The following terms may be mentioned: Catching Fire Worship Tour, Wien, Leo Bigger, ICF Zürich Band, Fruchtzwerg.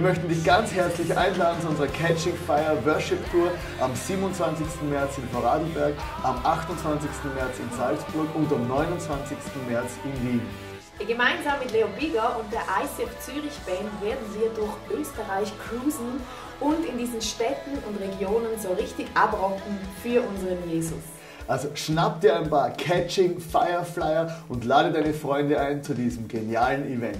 Wir möchten dich ganz herzlich einladen zu unserer Catching Fire Worship Tour am 27. März in Vorarlberg, am 28. März in Salzburg und am 29. März in Wien. Gemeinsam mit Leo Bigger und der ICF Zürich Band werden wir durch Österreich cruisen und in diesen Städten und Regionen so richtig abrocken für unseren Jesus. Also schnapp dir ein paar Catching Fire Flyer und lade deine Freunde ein zu diesem genialen Event.